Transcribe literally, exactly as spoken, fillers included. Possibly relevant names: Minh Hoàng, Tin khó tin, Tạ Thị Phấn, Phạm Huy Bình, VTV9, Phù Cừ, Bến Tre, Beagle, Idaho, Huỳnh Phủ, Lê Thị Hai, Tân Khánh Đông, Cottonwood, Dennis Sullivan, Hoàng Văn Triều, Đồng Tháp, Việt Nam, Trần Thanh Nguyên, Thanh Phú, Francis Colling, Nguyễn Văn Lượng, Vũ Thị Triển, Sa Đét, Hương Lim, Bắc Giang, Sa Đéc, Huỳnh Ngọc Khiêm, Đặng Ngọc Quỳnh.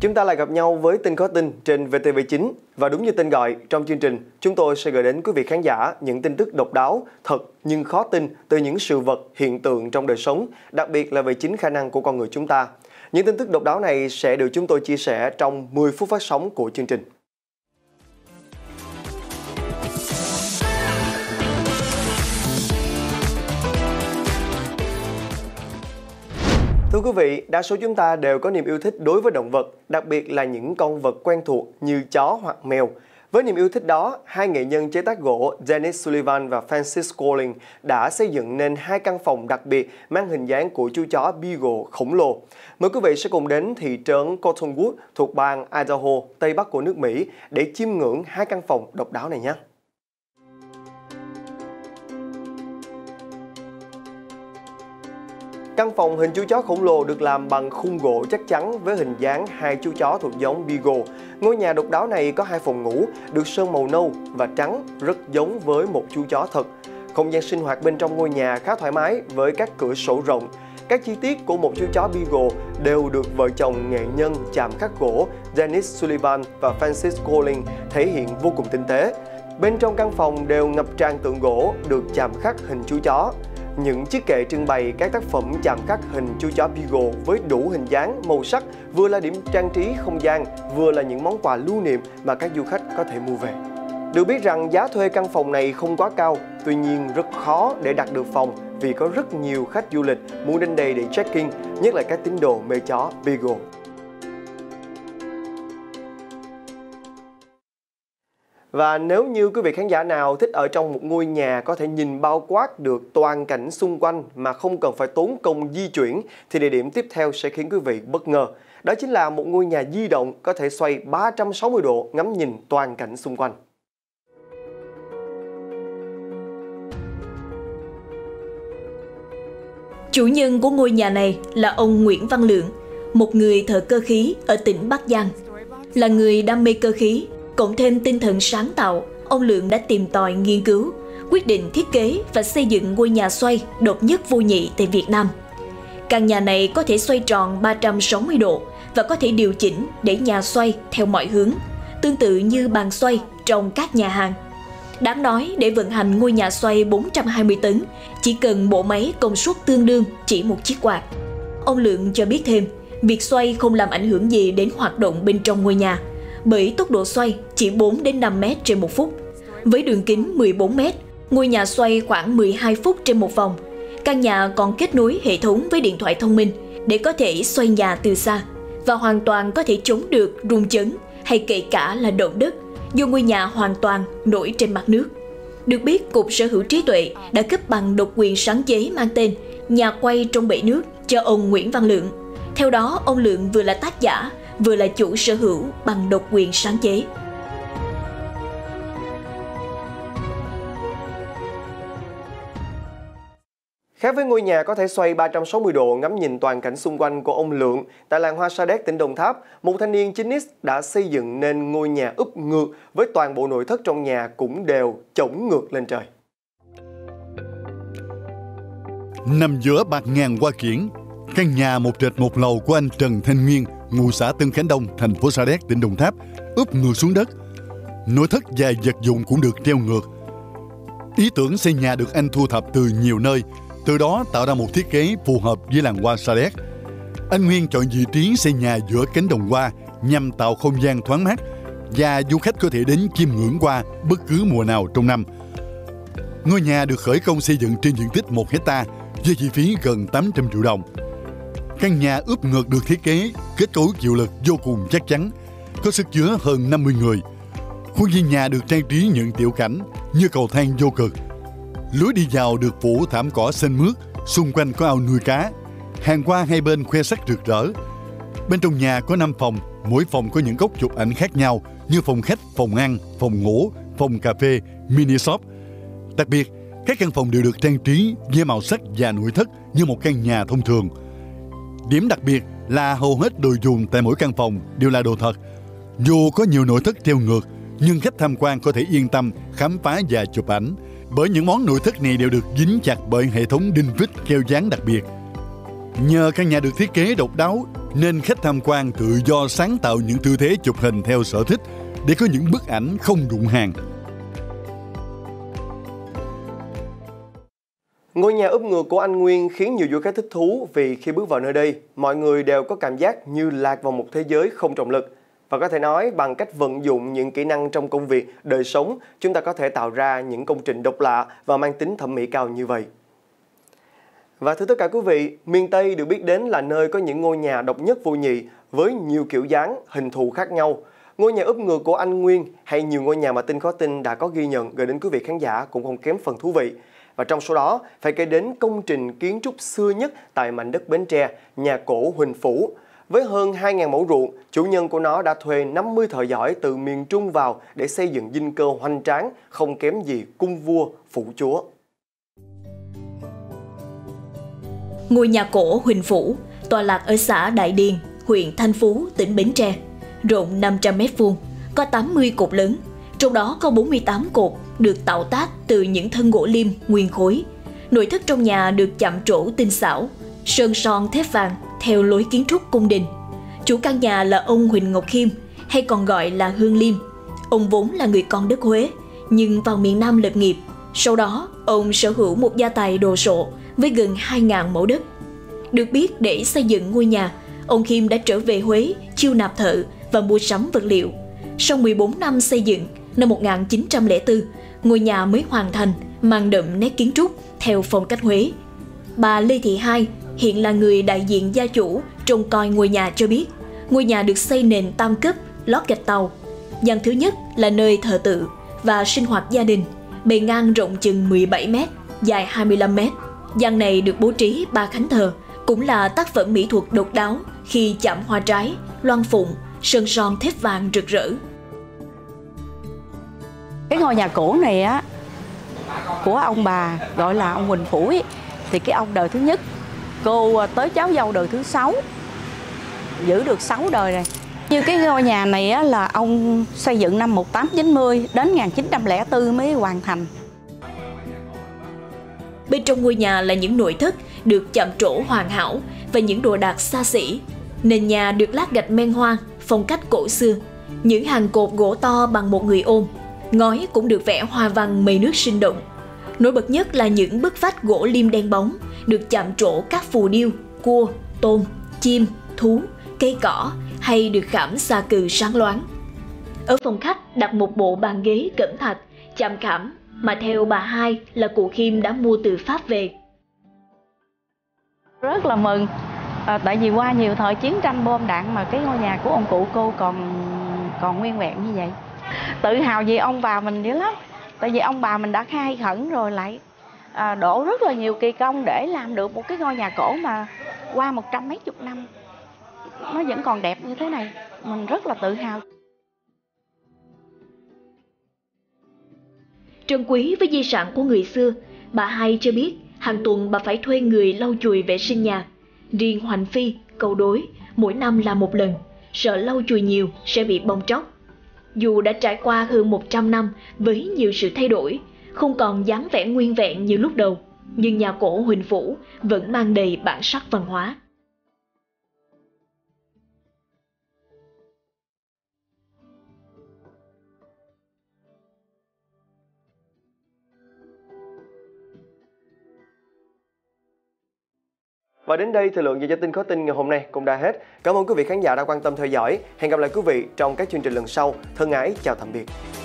Chúng ta lại gặp nhau với tin có tin trên vê tê vê chín và đúng như tên gọi, trong chương trình chúng tôi sẽ gửi đến quý vị khán giả những tin tức độc đáo, thật nhưng khó tin từ những sự vật, hiện tượng trong đời sống, đặc biệt là về chính khả năng của con người chúng ta. Những tin tức độc đáo này sẽ được chúng tôi chia sẻ trong mười phút phát sóng của chương trình. Thưa quý vị, đa số chúng ta đều có niềm yêu thích đối với động vật, đặc biệt là những con vật quen thuộc như chó hoặc mèo. Với niềm yêu thích đó, hai nghệ nhân chế tác gỗ Dennis Sullivan và Francis Colling đã xây dựng nên hai căn phòng đặc biệt mang hình dáng của chú chó Beagle khổng lồ. Mời quý vị sẽ cùng đến thị trấn Cottonwood thuộc bang Idaho, Tây Bắc của nước Mỹ để chiêm ngưỡng hai căn phòng độc đáo này nhé. Căn phòng hình chú chó khổng lồ được làm bằng khung gỗ chắc chắn với hình dáng hai chú chó thuộc giống Beagle. Ngôi nhà độc đáo này có hai phòng ngủ, được sơn màu nâu và trắng, rất giống với một chú chó thật. Không gian sinh hoạt bên trong ngôi nhà khá thoải mái với các cửa sổ rộng. Các chi tiết của một chú chó Beagle đều được vợ chồng nghệ nhân chạm khắc gỗ Dennis Sullivan và Francis Colling thể hiện vô cùng tinh tế. Bên trong căn phòng đều ngập tràn tượng gỗ được chạm khắc hình chú chó. Những chiếc kệ trưng bày các tác phẩm chạm khắc hình chú chó Beagle với đủ hình dáng, màu sắc, vừa là điểm trang trí không gian, vừa là những món quà lưu niệm mà các du khách có thể mua về. Được biết rằng giá thuê căn phòng này không quá cao, tuy nhiên rất khó để đặt được phòng vì có rất nhiều khách du lịch muốn đến đây để check-in, nhất là các tín đồ mê chó Beagle. Và nếu như quý vị khán giả nào thích ở trong một ngôi nhà có thể nhìn bao quát được toàn cảnh xung quanh mà không cần phải tốn công di chuyển thì địa điểm tiếp theo sẽ khiến quý vị bất ngờ. Đó chính là một ngôi nhà di động có thể xoay ba trăm sáu mươi độ ngắm nhìn toàn cảnh xung quanh. Chủ nhân của ngôi nhà này là ông Nguyễn Văn Lượng, một người thợ cơ khí ở tỉnh Bắc Giang. Là người đam mê cơ khí, cộng thêm tinh thần sáng tạo, ông Lượng đã tìm tòi nghiên cứu, quyết định thiết kế và xây dựng ngôi nhà xoay độc nhất vô nhị tại Việt Nam. Căn nhà này có thể xoay tròn ba trăm sáu mươi độ và có thể điều chỉnh để nhà xoay theo mọi hướng, tương tự như bàn xoay trong các nhà hàng. Đáng nói, để vận hành ngôi nhà xoay bốn trăm hai mươi tấn, chỉ cần bộ máy công suất tương đương chỉ một chiếc quạt. Ông Lượng cho biết thêm, việc xoay không làm ảnh hưởng gì đến hoạt động bên trong ngôi nhà, bởi tốc độ xoay chỉ bốn đến năm mét trên một phút. Với đường kính mười bốn mét, ngôi nhà xoay khoảng mười hai phút trên một vòng. Căn nhà còn kết nối hệ thống với điện thoại thông minh để có thể xoay nhà từ xa và hoàn toàn có thể chống được rung chấn hay kể cả là động đất, dù ngôi nhà hoàn toàn nổi trên mặt nước. Được biết, Cục Sở hữu trí tuệ đã cấp bằng độc quyền sáng chế mang tên Nhà quay trong bể nước cho ông Nguyễn Văn Lượng. Theo đó, ông Lượng vừa là tác giả, vừa là chủ sở hữu bằng độc quyền sáng chế. Khác với ngôi nhà có thể xoay ba trăm sáu mươi độ ngắm nhìn toàn cảnh xung quanh của ông Lượng, tại làng hoa Sa Đét, tỉnh Đồng Tháp, một thanh niên chín x đã xây dựng nên ngôi nhà úp ngược với toàn bộ nội thất trong nhà cũng đều chổng ngược lên trời. Nằm giữa bạt ngàn hoa kiển, căn nhà một trệt một lầu của anh Trần Thanh Nguyên, ngụ xã Tân Khánh Đông, thành phố Sa Đéc, tỉnh Đồng Tháp, úp ngược xuống đất. Nội thất và vật dụng cũng được treo ngược. Ý tưởng xây nhà được anh thu thập từ nhiều nơi, từ đó tạo ra một thiết kế phù hợp với làng hoa Sa Đéc. Anh Nguyên chọn vị trí xây nhà giữa cánh đồng hoa nhằm tạo không gian thoáng mát và du khách có thể đến chiêm ngưỡng hoa bất cứ mùa nào trong năm. Ngôi nhà được khởi công xây dựng trên diện tích một héc ta với chi phí gần tám trăm triệu đồng. Căn nhà úp ngược được thiết kế, kết cấu chịu lực vô cùng chắc chắn, có sức chứa hơn năm mươi người. Khuôn viên nhà được trang trí những tiểu cảnh như cầu thang vô cực. Lối đi vào được phủ thảm cỏ xanh mướt, xung quanh có ao nuôi cá, hàng hoa hai bên khoe sắc rực rỡ. Bên trong nhà có năm phòng, mỗi phòng có những góc chụp ảnh khác nhau như phòng khách, phòng ăn, phòng ngủ, phòng cà phê, mini shop. Đặc biệt, các căn phòng đều được trang trí với màu sắc và nội thất như một căn nhà thông thường. Điểm đặc biệt là hầu hết đồ dùng tại mỗi căn phòng đều là đồ thật. Dù có nhiều nội thất treo ngược, nhưng khách tham quan có thể yên tâm khám phá và chụp ảnh, bởi những món nội thất này đều được dính chặt bởi hệ thống đinh vít keo dán đặc biệt. Nhờ căn nhà được thiết kế độc đáo, nên khách tham quan tự do sáng tạo những tư thế chụp hình theo sở thích để có những bức ảnh không đụng hàng. Ngôi nhà úp ngựa của anh Nguyên khiến nhiều du khách thích thú vì khi bước vào nơi đây, mọi người đều có cảm giác như lạc vào một thế giới không trọng lực. Và có thể nói, bằng cách vận dụng những kỹ năng trong công việc, đời sống, chúng ta có thể tạo ra những công trình độc lạ và mang tính thẩm mỹ cao như vậy. Và thưa tất cả quý vị, miền Tây được biết đến là nơi có những ngôi nhà độc nhất vô nhị với nhiều kiểu dáng, hình thù khác nhau. Ngôi nhà úp ngựa của anh Nguyên hay nhiều ngôi nhà mà Tin Khó Tin đã có ghi nhận gửi đến quý vị khán giả cũng không kém phần thú vị. Và trong số đó, phải kể đến công trình kiến trúc xưa nhất tại mảnh đất Bến Tre, nhà cổ Huỳnh Phủ. Với hơn hai nghìn mẫu ruộng, chủ nhân của nó đã thuê năm mươi thợ giỏi từ miền Trung vào để xây dựng dinh cơ hoành tráng, không kém gì cung vua, phủ chúa. Ngôi nhà cổ Huỳnh Phủ, tọa lạc ở xã Đại Điền, huyện Thanh Phú, tỉnh Bến Tre, rộng năm trăm mét vuông, có tám mươi cột lớn, trong đó có bốn mươi tám cột được tạo tác từ những thân gỗ lim nguyên khối. Nội thất trong nhà được chạm trổ tinh xảo, sơn son thép vàng theo lối kiến trúc cung đình. Chủ căn nhà là ông Huỳnh Ngọc Khiêm, hay còn gọi là Hương Lim. Ông vốn là người con đất Huế, nhưng vào miền Nam lập nghiệp. Sau đó, ông sở hữu một gia tài đồ sộ với gần hai nghìn mẫu đất. Được biết, để xây dựng ngôi nhà, ông Khiêm đã trở về Huế, chiêu nạp thợ và mua sắm vật liệu. Sau mười bốn năm xây dựng, năm một nghìn chín trăm lẻ tư, ngôi nhà mới hoàn thành, mang đậm nét kiến trúc theo phong cách Huế. Bà Lê Thị Hai, hiện là người đại diện gia chủ trông coi ngôi nhà cho biết, ngôi nhà được xây nền tam cấp, lót gạch tàu. Gian thứ nhất là nơi thờ tự và sinh hoạt gia đình, bề ngang rộng chừng mười bảy mét, dài hai mươi lăm mét. Gian này được bố trí ba khánh thờ, cũng là tác phẩm mỹ thuật độc đáo khi chạm hoa trái, loan phụng, sơn son thép vàng rực rỡ. Cái ngôi nhà cổ này á, của ông bà gọi là ông Huỳnh Phủ ấy, thì cái ông đời thứ nhất, cô tới cháu dâu đời thứ sáu, giữ được sáu đời này. Như cái ngôi nhà này á, là ông xây dựng năm một nghìn tám trăm chín mươi đến một nghìn chín trăm lẻ tư mới hoàn thành. Bên trong ngôi nhà là những nội thất được chạm trổ hoàn hảo và những đồ đạc xa xỉ. Nền nhà được lát gạch men hoang, phong cách cổ xưa, những hàng cột gỗ to bằng một người ôm. Ngói cũng được vẽ hoa văn mây nước sinh động. Nổi bật nhất là những bức vách gỗ lim đen bóng được chạm trổ các phù điêu, cua, tôm, chim, thú, cây cỏ hay được khảm sa cừ sáng loáng. Ở phòng khách đặt một bộ bàn ghế cẩm thạch, chạm khảm mà theo bà Hai là cụ Khiêm đã mua từ Pháp về. Rất là mừng, à, tại vì qua nhiều thời chiến tranh bom đạn mà cái ngôi nhà của ông cụ cô còn còn nguyên vẹn như vậy. Tự hào vì ông bà mình dữ lắm, tại vì ông bà mình đã khai khẩn rồi lại à, đổ rất là nhiều kỳ công để làm được một cái ngôi nhà cổ mà qua một trăm mấy chục năm nó vẫn còn đẹp như thế này, mình rất là tự hào. Trân quý với di sản của người xưa, bà Hai cho biết hàng tuần bà phải thuê người lau chùi vệ sinh nhà. Riêng hoành phi, cầu đối mỗi năm là một lần, sợ lau chùi nhiều sẽ bị bong tróc. Dù đã trải qua hơn một trăm năm với nhiều sự thay đổi, không còn dáng vẻ nguyên vẹn như lúc đầu, nhưng nhà cổ Huỳnh Phủ vẫn mang đầy bản sắc văn hóa. Và đến đây thời lượng dành cho Tin Khó Tin ngày hôm nay cũng đã hết. Cảm ơn quý vị khán giả đã quan tâm theo dõi. Hẹn gặp lại quý vị trong các chương trình lần sau. Thân ái, chào tạm biệt.